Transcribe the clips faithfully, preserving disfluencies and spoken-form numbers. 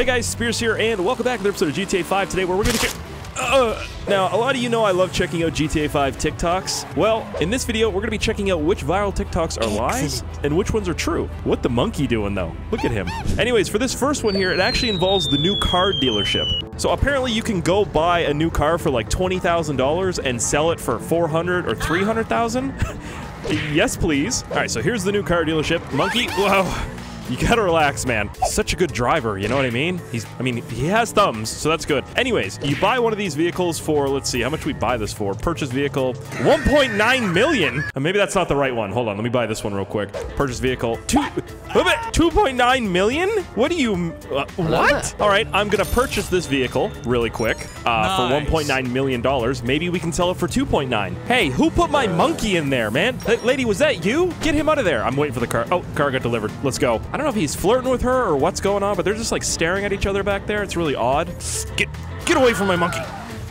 Hey guys, Speirs here, and welcome back to another episode of G T A five today, where we're going to... Uh, now, a lot of you know I love checking out G T A five TikToks. Well, in this video, we're going to be checking out which viral TikToks are lies and which ones are true. What the monkey doing, though? Look at him. Anyways, for this first one here, it actually involves the new car dealership. So apparently you can go buy a new car for like twenty thousand dollars and sell it for four hundred thousand dollars or three hundred thousand dollars. Yes, please. All right, so here's the new car dealership. Monkey, whoa. You gotta relax, man. Such a good driver, you know what I mean? He's, I mean, he has thumbs, so that's good. Anyways, you buy one of these vehicles for, let's see, how much we buy this for? Purchase vehicle, one point nine million. And maybe that's not the right one. Hold on, let me buy this one real quick. Purchase vehicle, two, two point nine million? What do you, uh, what? All right, I'm gonna purchase this vehicle really quick uh, nice. for one point nine million dollars. Maybe we can sell it for two point nine. Hey, who put my monkey in there, man? Hey, lady, was that you? Get him out of there. I'm waiting for the car. Oh, car got delivered. Let's go. I don't know if he's flirting with her or what's going on, but they're just like staring at each other back there. It's really odd. Get get away from my monkey.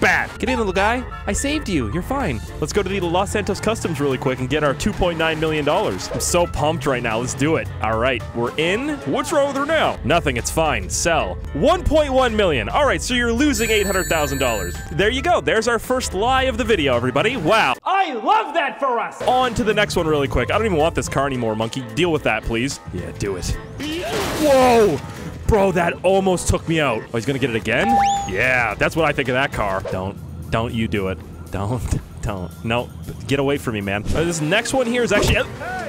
Bad. Get in, little guy. I saved you. You're fine. Let's go to the Los Santos Customs really quick and get our two point nine million dollars. I'm so pumped right now. Let's do it. All right. We're in. What's wrong with her now? Nothing. It's fine. Sell. one point one million dollars. All right. So you're losing eight hundred thousand dollars. There you go. There's our first lie of the video, everybody. Wow. I love that for us. On to the next one really quick. I don't even want this car anymore, monkey. Deal with that, please. Yeah, do it. Whoa. Bro, that almost took me out. Oh, he's gonna get it again? Yeah, that's what I think of that car. Don't, don't you do it. Don't, don't. No, get away from me, man. Uh, this next one here is actually, uh,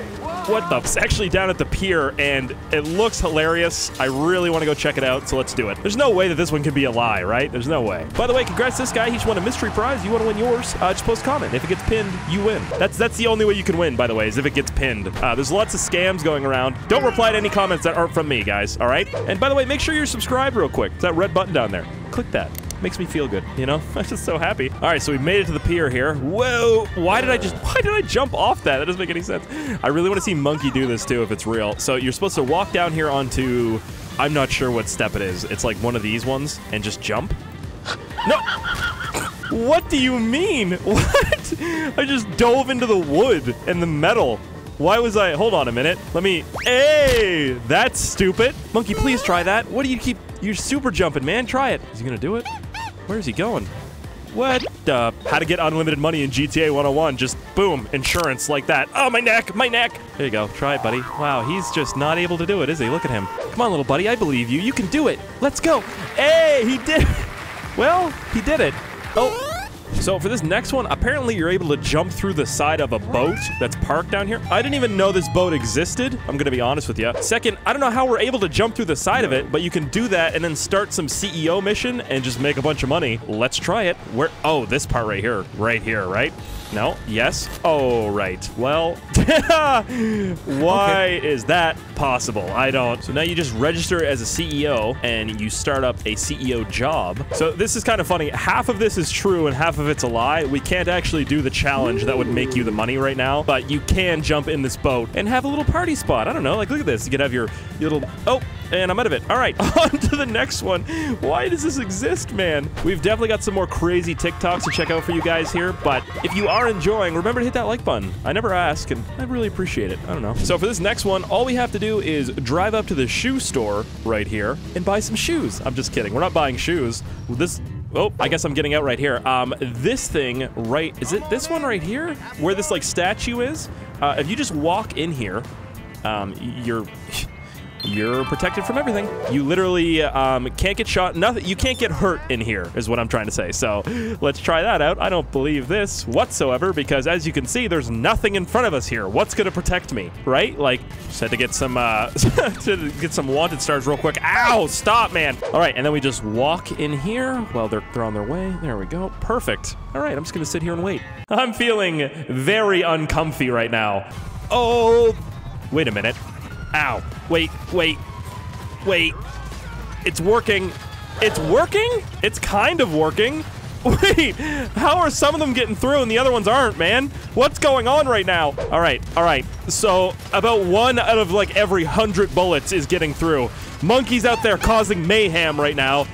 what the, it's actually down at the pier, and it looks hilarious. I really wanna go check it out, so let's do it. There's no way that this one could be a lie, right? There's no way. By the way, congrats to this guy. He just won a mystery prize. You wanna win yours? Uh, just post a comment. If it gets pinned, you win. That's that's the only way you can win, by the way, is if it gets pinned. Uh, there's lots of scams going around. Don't reply to any comments that aren't from me, guys, all right? And by the way, make sure you're subscribed real quick. It's that red button down there. Click that. Makes me feel good, you know? I'm just so happy. All right, so we made it to the pier here. Whoa, why did I just, why did I jump off that? That doesn't make any sense. I really want to see Monkey do this too, if it's real. So you're supposed to walk down here onto, I'm not sure what step it is. It's like one of these ones and just jump. No. What do you mean? What? I just dove into the wood and the metal. Why was I, hold on a minute. Let me, hey, that's stupid. Monkey, please try that. What do you keep, you're super jumping, man. Try it. Is he gonna do it? Where is he going? What the? How to get unlimited money in G T A one oh one. Just boom, insurance like that. Oh, my neck, my neck. There you go. Try it, buddy. Wow, he's just not able to do it, is he? Look at him. Come on, little buddy. I believe you. You can do it. Let's go. Hey, he did it. Well, he did it. Oh. So for this next one, apparently you're able to jump through the side of a boat that's parked down here. I didn't even know this boat existed. I'm gonna be honest with you. Second, I don't know how we're able to jump through the side of it, but you can do that and then start some C E O mission and just make a bunch of money. Let's try it. Where? Oh, this part right here. Right here, right? No? Yes? Oh, right. Well, why okay. is that possible? I don't. So now you just register as a C E O and you start up a C E O job. So this is kind of funny. Half of this is true and half of it's a lie. We can't actually do the challenge that would make you the money right now, but you can jump in this boat and have a little party spot. I don't know. Like, look at this. You could have your, your little... Oh, and I'm out of it. All right. On to the next one. Why does this exist, man? We've definitely got some more crazy TikToks to check out for you guys here, but if you are enjoying, remember to hit that like button. I never ask, and I really appreciate it. I don't know. So for this next one, all we have to do is drive up to the shoe store right here and buy some shoes. I'm just kidding. We're not buying shoes. This... Oh, I guess I'm getting out right here. Um, this thing right... Is it this one right here? Where this, like, statue is? Uh, if you just walk in here, um, you're... You're protected from everything. You literally um, can't get shot. Nothing. You can't get hurt in here is what I'm trying to say. So let's try that out. I don't believe this whatsoever because as you can see, there's nothing in front of us here. What's going to protect me, right? Like, just had to get some uh, to get some wanted stars real quick. Ow, stop, man. All right, and then we just walk in here. Well, they're, they're on their way. There we go. Perfect. All right, I'm just going to sit here and wait. I'm feeling very uncomfy right now. Oh, wait a minute. Ow. Wait, wait, wait. It's working. It's working? It's kind of working. Wait, how are some of them getting through and the other ones aren't, man? What's going on right now? All right, all right. So about one out of like every hundred bullets is getting through. Monkeys out there causing mayhem right now.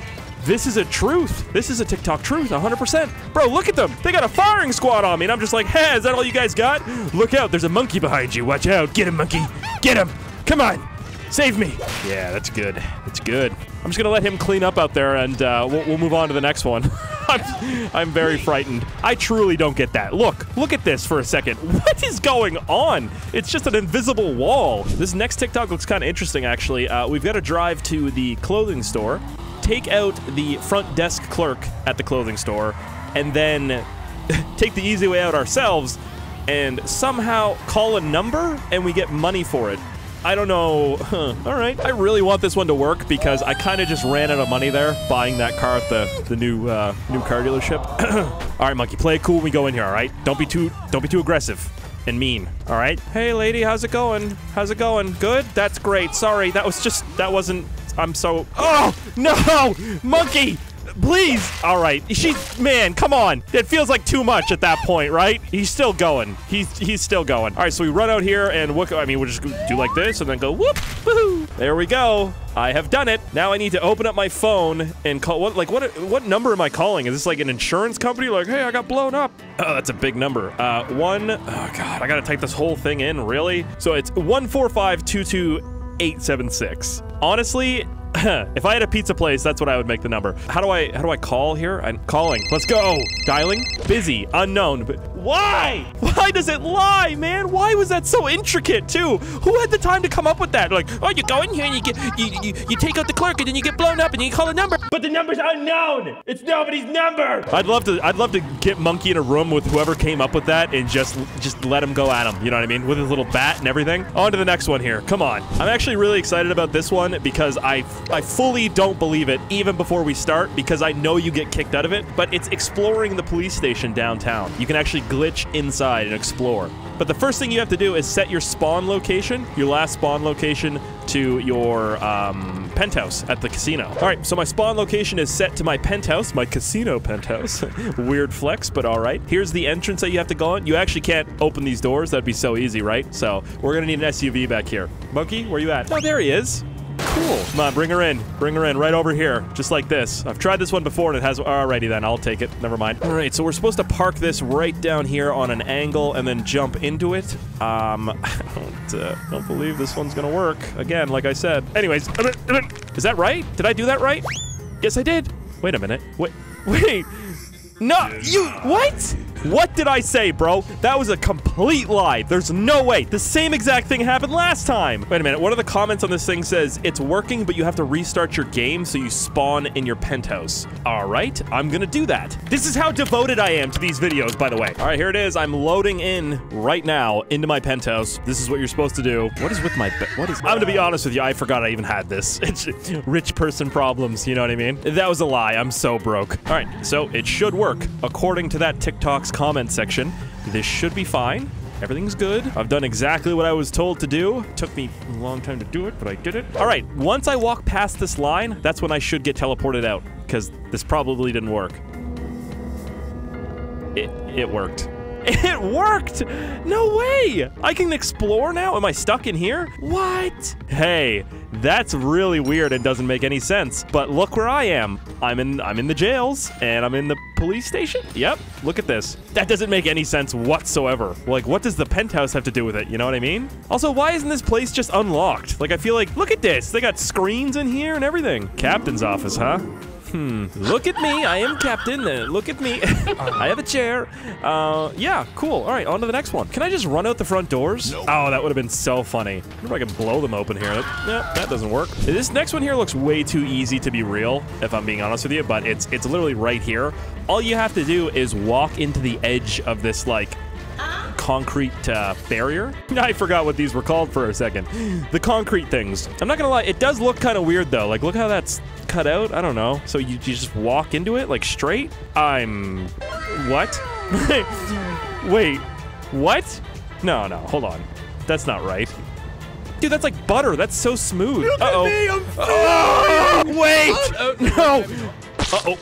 This is a truth. This is a TikTok truth, one hundred percent. Bro, look at them. They got a firing squad on me. And I'm just like, hey, is that all you guys got? Look out, there's a monkey behind you. Watch out. Get him, monkey. Get him. Come on, save me. Yeah, that's good. That's good. I'm just gonna let him clean up out there, and uh, we'll, we'll move on to the next one. I'm, I'm very frightened. I truly don't get that. Look, look at this for a second. What is going on? It's just an invisible wall. This next TikTok looks kind of interesting, actually. Uh, we've got to drive to the clothing store, take out the front desk clerk at the clothing store, and then take the easy way out ourselves, and somehow call a number, and we get money for it. I don't know. Huh. All right. I really want this one to work because I kind of just ran out of money there buying that car at the the new uh, new car dealership. All right, monkey, play it cool when we go in here. All right. Don't be too don't be too aggressive and mean. All right. Hey, lady, how's it going? How's it going? Good. That's great. Sorry, that was just that wasn't. I'm so. Oh no, monkey. Please! Alright, she- man, come on! It feels like too much at that point, right? He's still going. He's- he's still going. Alright, so we run out here and what- I mean, we'll just do like this and then go whoop! Woohoo! There we go! I have done it! Now I need to open up my phone and call- what- like, what- what number am I calling? Is this like an insurance company? Like, hey, I got blown up! Oh, that's a big number. Uh, one- oh god, I gotta type this whole thing in, really? So it's one four five two two eight seven six. Honestly, if I had a pizza place, that's what I would make the number. How do I how do I call here? I'm calling. Let's go. Dialing. Busy. Unknown. But why? Why does it lie, man? Why was that so intricate too? Who had the time to come up with that? Like, oh, you go in here and you get you, you you take out the clerk and then you get blown up and you call a number. But the number's unknown. It's nobody's number. I'd love to I'd love to get Monkey in a room with whoever came up with that and just just let him go at him. You know what I mean? With his little bat and everything. On to the next one here. Come on. I'm actually really excited about this one because I. I fully don't believe it, even before we start, because I know you get kicked out of it, but it's exploring the police station downtown. You can actually glitch inside and explore. But the first thing you have to do is set your spawn location, your last spawn location, to your um, penthouse at the casino. All right, so my spawn location is set to my penthouse, my casino penthouse. Weird flex, but all right. Here's the entrance that you have to go on. You actually can't open these doors. That'd be so easy, right? So we're gonna need an S U V back here. Monkey, where you at? Oh, there he is. Cool. Come on, bring her in. Bring her in right over here. Just like this. I've tried this one before and it has... Alrighty then, I'll take it. Never mind. Alright, so we're supposed to park this right down here on an angle and then jump into it. Um, I don't, uh, don't believe this one's gonna work. Again, like I said. Anyways, is that right? Did I do that right? Yes, I did. Wait a minute. Wait. Wait. No, you... What? What did I say, bro? That was a complete lie. There's no way. The same exact thing happened last time. Wait a minute. One of the comments on this thing says, it's working, but you have to restart your game so you spawn in your penthouse. All right. I'm going to do that. This is how devoted I am to these videos, by the way. All right, here it is. I'm loading in right now into my penthouse. This is what you're supposed to do. What is with my... What is... I'm going to be honest with you. I forgot I even had this. It's rich person problems. You know what I mean? That was a lie. I'm so broke. All right. So it should work. According to that TikTok's comment section. This should be fine. Everything's good. I've done exactly what I was told to do. It took me a long time to do it, but I did it. All right, once I walk past this line, that's when I should get teleported out, because this probably didn't work. It, it worked. It worked! No way! I can explore now? Am I stuck in here? What? Hey, that's really weird and doesn't make any sense. But look where I am. I'm in I'm in the jails and I'm in the police station. Yep, look at this. That doesn't make any sense whatsoever. Like, what does the penthouse have to do with it? You know what I mean? Also, why isn't this place just unlocked? Like, I feel like, look at this. They got screens in here and everything. Captain's office, huh? Hmm. Look at me. I am captain. Look at me. I have a chair. Uh, yeah, cool. All right, on to the next one. Can I just run out the front doors? Nope. Oh, that would have been so funny. I wonder if I could blow them open here. That, nope, that doesn't work. This next one here looks way too easy to be real, if I'm being honest with you, but it's, it's literally right here. All you have to do is walk into the edge of this, like, concrete uh, barrier. I forgot what these were called for a second. The concrete things. I'm not gonna lie, it does look kind of weird though. Like, look how that's cut out. I don't know. So you, you just walk into it like straight? I'm... What? Wait, what? No, no, hold on. That's not right. Dude, that's like butter. That's so smooth. Look at me, I'm flying! Oh, wait! Oh, no! Uh-oh.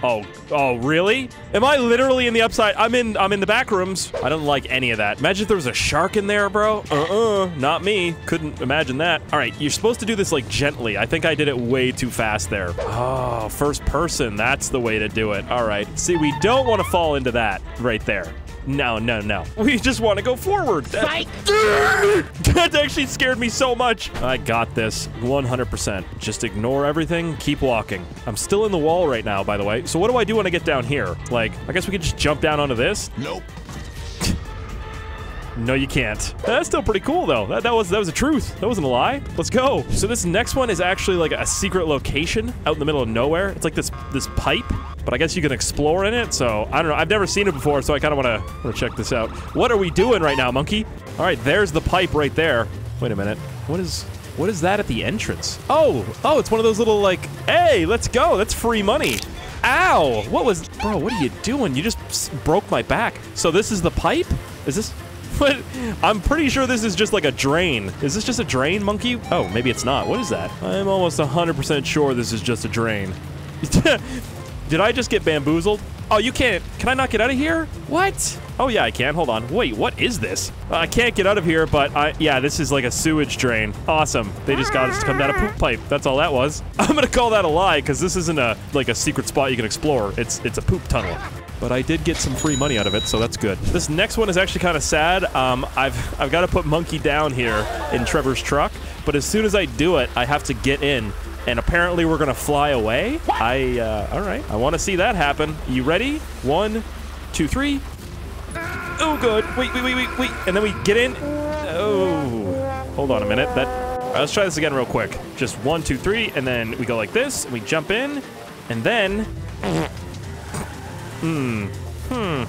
Oh, oh, really? Am I literally in the upside? I'm in, I'm in the back rooms. I don't like any of that. Imagine if there was a shark in there, bro. Uh-uh, not me. Couldn't imagine that. All right, you're supposed to do this, like, gently. I think I did it way too fast there. Oh, first person. That's the way to do it. All right. See, we don't want to fall into that right there. No, no, no. We just want to go forward. That, that actually scared me so much. I got this one hundred percent. Just ignore everything. Keep walking. I'm still in the wall right now, by the way. So what do I do when I get down here? Like, I guess we could just jump down onto this? Nope. No, you can't. That's still pretty cool, though. That, that was that was the truth. That wasn't a lie. Let's go. So this next one is actually like a secret location out in the middle of nowhere. It's like this this pipe, but I guess you can explore in it. So I don't know. I've never seen it before, so I kind of want to want to check this out. What are we doing right now, monkey? All right, there's the pipe right there. Wait a minute. What is what is that at the entrance? Oh, oh, it's one of those little like, hey, let's go. That's free money. Ow! What was, bro? What are you doing? You just broke my back. So this is the pipe? Is this? But I'm pretty sure this is just like a drain. Is this just a drain, monkey? Oh, maybe it's not. What is that? I'm almost one hundred percent sure this is just a drain. Did I just get bamboozled? Oh, you can't. Can I not get out of here? What? Oh, yeah, I can. Hold on. Wait, what is this? Uh, I can't get out of here, but I, yeah, this is like a sewage drain. Awesome. They just got us to come down a poop pipe. That's all that was. I'm going to call that a lie because this isn't a like a secret spot you can explore. It's, it's a poop tunnel. But I did get some free money out of it, so that's good. This next one is actually kind of sad. Um, I've I've got to put Monkey down here in Trevor's truck, but as soon as I do it, I have to get in, and apparently we're gonna fly away. I uh, all right. I want to see that happen. You ready? One, two, three. Oh, good. Wait, wait, wait, wait, wait. And then we get in. Oh, hold on a minute. That. All right, let's try this again real quick. Just one, two, three, and then we go like this, and we jump in, and then. Hmm. Hmm.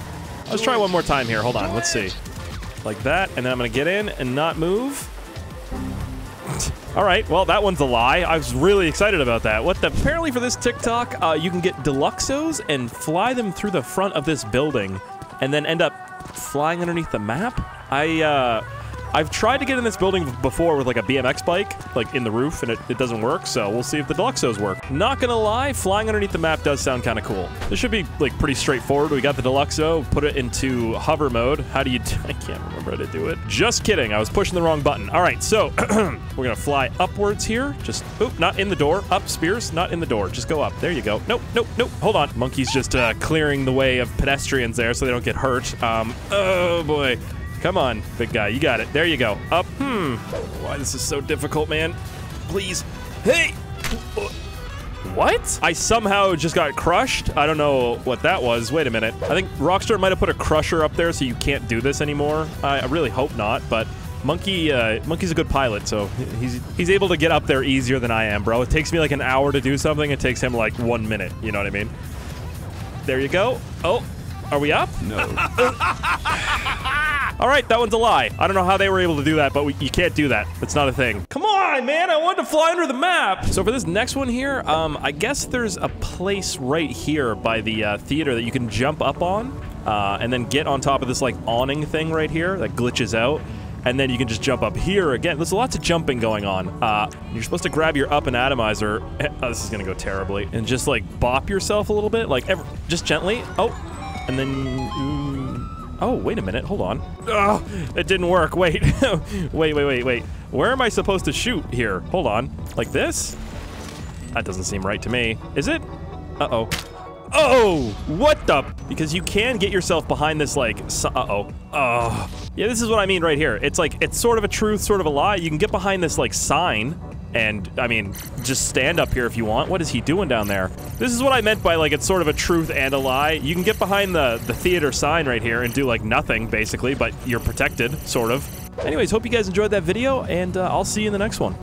Let's try one more time here. Hold on. Let's see. Like that, and then I'm going to get in and not move. All right. Well, that one's a lie. I was really excited about that. What the? Apparently for this TikTok, uh, you can get Deluxos and fly them through the front of this building and then end up flying underneath the map. I, uh... I've tried to get in this building before with like a B M X bike, like in the roof, and it, it doesn't work, so we'll see if the Deluxos work. Not gonna lie, flying underneath the map does sound kind of cool. This should be like pretty straightforward. We got the Deluxo, put it into hover mode. How do you, t I can't remember how to do it. Just kidding, I was pushing the wrong button. All right, so we're gonna fly upwards here. Just, oop, not in the door. Up, Spears, not in the door. Just go up, there you go. Nope, nope, nope, hold on. Monkey's just uh, clearing the way of pedestrians there so they don't get hurt. Um, oh boy. Come on, big guy, you got it. There you go. Up, hmm. Why this is so difficult, man. Please. Hey! What? I somehow just got crushed. I don't know what that was. Wait a minute. I think Rockstar might have put a crusher up there so you can't do this anymore. I, I really hope not, but Monkey, uh, Monkey's a good pilot, so he's he's able to get up there easier than I am, bro. It takes me like an hour to do something. It takes him like one minute, you know what I mean? There you go. Oh, are we up? No. All right, that one's a lie. I don't know how they were able to do that, but we, you can't do that. That's not a thing. Come on, man, I wanted to fly under the map. So for this next one here, um, I guess there's a place right here by the uh, theater that you can jump up on uh, and then get on top of this like awning thing right here that glitches out. And then you can just jump up here again. There's lots of jumping going on. Uh, you're supposed to grab your Up-n-Atomizer. Oh, this is gonna go terribly. And just like bop yourself a little bit, like every, just gently. Oh, and then, ooh. Oh, wait a minute, hold on. Oh, it didn't work, wait. wait, wait, wait, wait. Where am I supposed to shoot here? Hold on, like this? That doesn't seem right to me. Is it? Uh-oh. Oh, what the? Because you can get yourself behind this like, uh-oh. Oh. Yeah, this is what I mean right here. It's like, it's sort of a truth, sort of a lie. You can get behind this like sign. And, I mean, just stand up here if you want. What is he doing down there? This is what I meant by, like, it's sort of a truth and a lie. You can get behind the, the theater sign right here and do, like, nothing, basically, but you're protected, sort of. Anyways, hope you guys enjoyed that video, and uh, I'll see you in the next one.